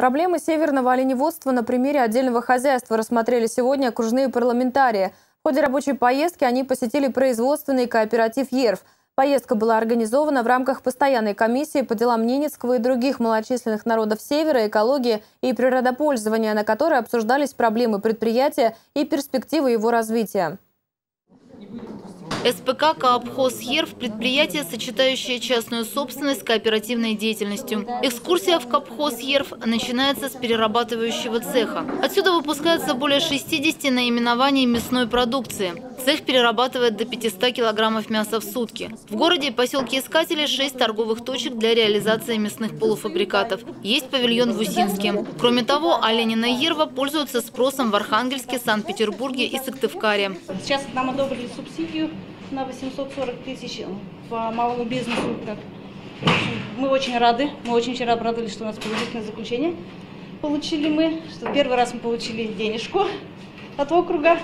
Проблемы северного оленеводства на примере отдельного хозяйства рассмотрели сегодня окружные парламентарии. В ходе рабочей поездки они посетили производственный кооператив ЕРВ. Поездка была организована в рамках постоянной комиссии по делам Ненецкого и других малочисленных народов Севера, экологии и природопользования, на которой обсуждались проблемы предприятия и перспективы его развития. СПК «Кообхоз ЕРВ» – предприятие, сочетающее частную собственность с кооперативной деятельностью. Экскурсия в «Кообхоз ЕРВ» начинается с перерабатывающего цеха. Отсюда выпускается более 60 наименований мясной продукции. Цех перерабатывает до 500 килограммов мяса в сутки. В городе и поселке Искатели 6 торговых точек для реализации мясных полуфабрикатов. Есть павильон в Усинске. Кроме того, оленина ЕРВ пользуется спросом в Архангельске, Санкт-Петербурге и Сыктывкаре. Сейчас нам одобрили субсидию на 840 тысяч по малому бизнесу. Мы очень рады. Мы очень вчера обрадовались, что у нас положительное заключение получили мы. Что первый раз мы получили денежку от округа.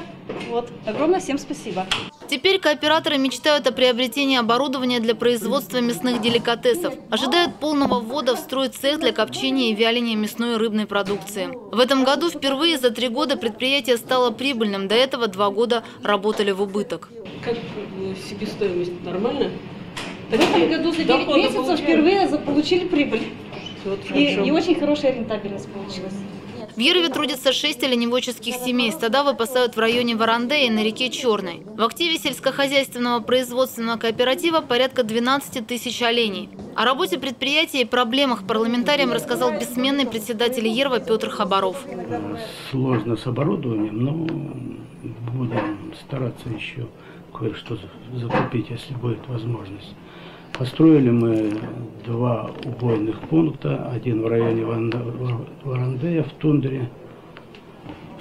Вот. Огромное всем спасибо. Теперь кооператоры мечтают о приобретении оборудования для производства мясных деликатесов. Ожидают полного ввода в строй цех для копчения и вяления мясной и рыбной продукции. В этом году впервые за 3 года предприятие стало прибыльным. До этого 2 года работали в убыток. Как себестоимость нормально? В этом году за 9 месяцев впервые получили прибыль. И очень хорошая рентабельность получилась. В ЕРВе трудятся 6 оленеводческих семей. Стада выпасают в районе Варандей и на реке Черной. В активе сельскохозяйственного производственного кооператива порядка 12 тысяч оленей. О работе предприятия и проблемах парламентариям рассказал бессменный председатель ЕРВа Петр Хабаров. Сложно с оборудованием, но будем стараться еще кое-что закупить, если будет возможность. Построили мы 2 убойных пункта, один в районе Варандея, в тундре,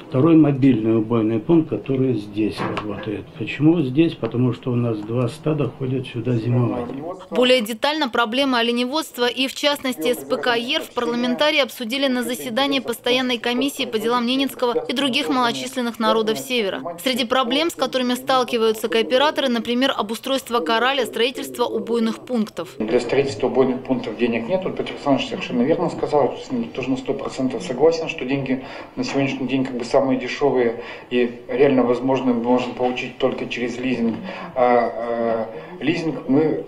второй мобильный убойный пункт, который здесь работает. Почему здесь? Потому что у нас 2 стада ходят сюда зимовать. Более детально проблемы оленеводства и, в частности, СПК ЕРВ парламентарии обсудили на заседании постоянной комиссии по делам Ненецкого и других малочисленных народов Севера. Среди проблем, с которыми сталкиваются кооператоры, например, обустройство караля, строительство убойных пунктов. Для строительства убойных пунктов денег нет. Вот Петр Александрович совершенно верно сказал, с ним тоже на 100% согласен, что деньги на сегодняшний день как бы сам дешевые и реально возможно можно получить только через лизинг. Лизинг мы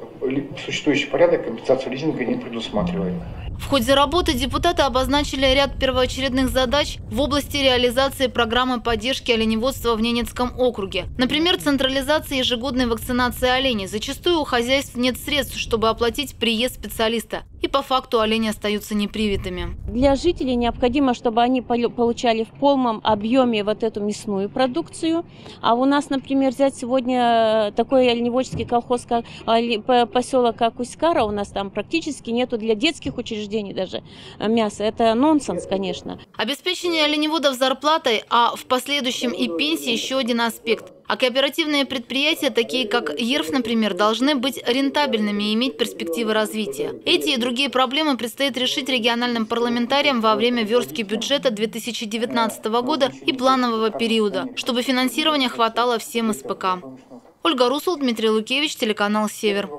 существующий порядок компенсацию лизинга не предусматриваем. В ходе работы депутаты обозначили ряд первоочередных задач в области реализации программы поддержки оленеводства в Ненецком округе. Например, централизация ежегодной вакцинации оленей. Зачастую у хозяйств нет средств, чтобы оплатить приезд специалиста. И по факту олени остаются непривитыми. Для жителей необходимо, чтобы они получали в полном объеме вот эту мясную продукцию. А у нас, например, взять сегодня такой оленеводческий колхоз, как поселок Акуськара, у нас там практически нету для детских учреждений даже мяса. Это нонсенс, конечно. Обеспечение оленеводов зарплатой, а в последующем и пенсии еще один аспект. А кооперативные предприятия, такие как ЕРВ, например, должны быть рентабельными и иметь перспективы развития. Эти и другие проблемы предстоит решить региональным парламентариям во время верстки бюджета 2019 года и планового периода, чтобы финансирования хватало всем СПК. Ольга Руссал, Дмитрий Лукевич, телеканал «Север».